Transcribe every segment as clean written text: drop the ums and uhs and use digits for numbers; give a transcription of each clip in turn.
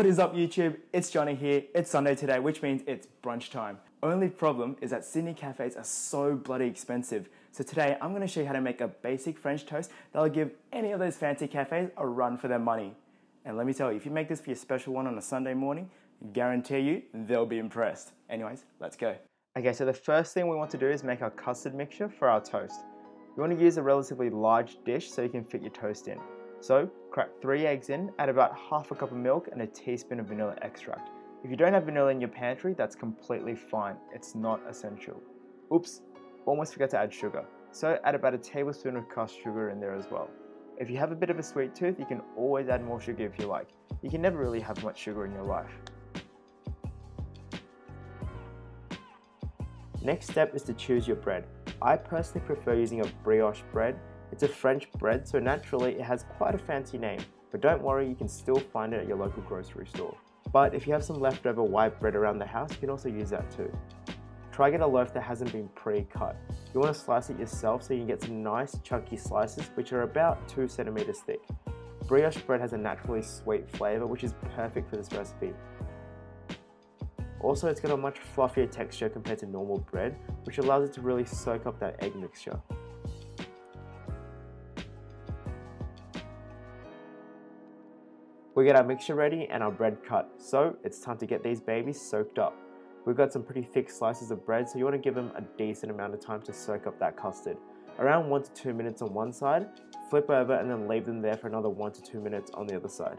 What is up YouTube? It's Johnny here. It's Sunday today, which means it's brunch time. Only problem is that Sydney cafes are so bloody expensive. So today I'm going to show you how to make a basic French toast that'll give any of those fancy cafes a run for their money. And let me tell you, if you make this for your special one on a Sunday morning, I guarantee you they'll be impressed. Anyways, let's go. Okay, so the first thing we want to do is make our custard mixture for our toast. You want to use a relatively large dish so you can fit your toast in. So, crack 3 eggs in, add about half a cup of milk and a teaspoon of vanilla extract. If you don't have vanilla in your pantry, that's completely fine. It's not essential. Oops, almost forgot to add sugar. So add about a tablespoon of caster sugar in there as well. If you have a bit of a sweet tooth, you can always add more sugar if you like. You can never really have much sugar in your life. Next step is to choose your bread. I personally prefer using a brioche bread. It's a French bread, so naturally it has quite a fancy name, but don't worry, you can still find it at your local grocery store. But if you have some leftover white bread around the house, you can also use that too. Try get a loaf that hasn't been pre-cut. You want to slice it yourself so you can get some nice chunky slices which are about 2 centimeters thick. Brioche bread has a naturally sweet flavour which is perfect for this recipe. Also, it's got a much fluffier texture compared to normal bread, which allows it to really soak up that egg mixture. We get our mixture ready and our bread cut, so it's time to get these babies soaked up. We've got some pretty thick slices of bread, so you want to give them a decent amount of time to soak up that custard. Around 1 to 2 minutes on one side, flip over and then leave them there for another 1 to 2 minutes on the other side.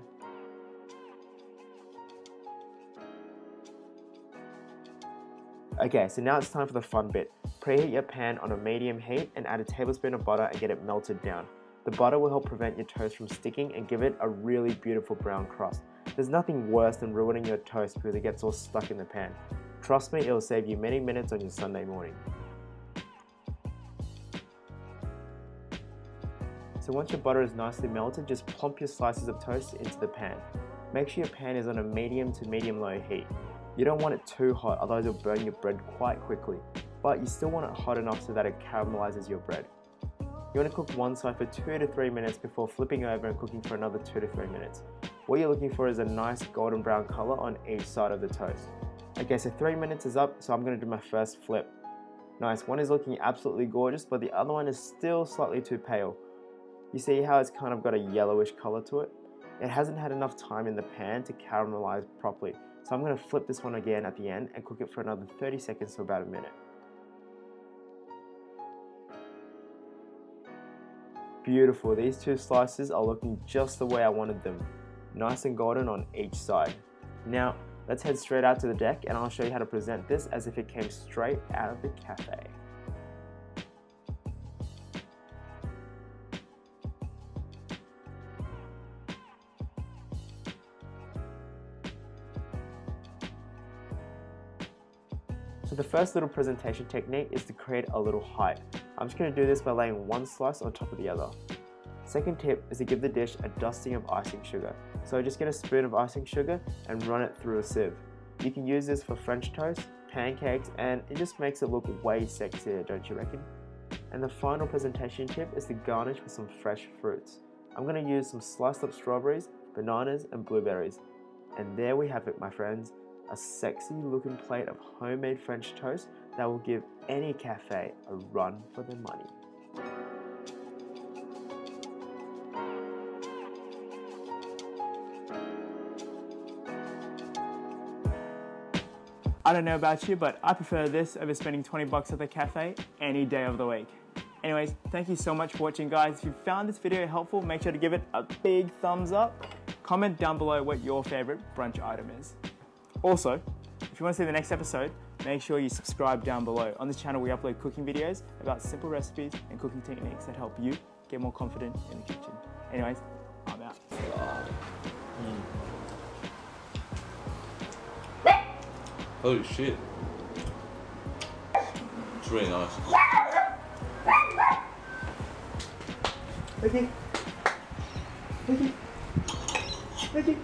Okay, so now it's time for the fun bit. Preheat your pan on a medium heat and add a tablespoon of butter and get it melted down. The butter will help prevent your toast from sticking and give it a really beautiful brown crust. There's nothing worse than ruining your toast because it gets all stuck in the pan. Trust me, it'll save you many minutes on your Sunday morning. So once your butter is nicely melted, just plump your slices of toast into the pan. Make sure your pan is on a medium to medium-low heat. You don't want it too hot, otherwise it'll burn your bread quite quickly, but you still want it hot enough so that it caramelizes your bread. You want to cook one side for 2 to 3 minutes before flipping over and cooking for another 2 to 3 minutes. What you're looking for is a nice golden brown color on each side of the toast. Okay, so 3 minutes is up, so I'm going to do my first flip. Nice, one is looking absolutely gorgeous, but the other one is still slightly too pale. You see how it's kind of got a yellowish color to it? It hasn't had enough time in the pan to caramelize properly, so I'm going to flip this one again at the end and cook it for another 30 seconds to about a minute. Beautiful, these two slices are looking just the way I wanted them. Nice and golden on each side. Now, let's head straight out to the deck and I'll show you how to present this as if it came straight out of the cafe. So the first little presentation technique is to create a little height. I'm just going to do this by laying one slice on top of the other. Second tip is to give the dish a dusting of icing sugar. So just get a spoon of icing sugar and run it through a sieve. You can use this for French toast, pancakes, and it just makes it look way sexier, don't you reckon? And the final presentation tip is to garnish with some fresh fruits. I'm going to use some sliced up strawberries, bananas, and blueberries. And there we have it, my friends. A sexy looking plate of homemade French toast that will give any cafe a run for their money. I don't know about you, but I prefer this over spending 20 bucks at the cafe any day of the week. Anyways, thank you so much for watching, guys. If you found this video helpful, make sure to give it a big thumbs up. Comment down below what your favorite brunch item is. Also, if you want to see the next episode, make sure you subscribe down below. On this channel, we upload cooking videos about simple recipes and cooking techniques that help you get more confident in the kitchen. Anyways, I'm out. Holy shit. It's really nice. Okay. Okay. Okay.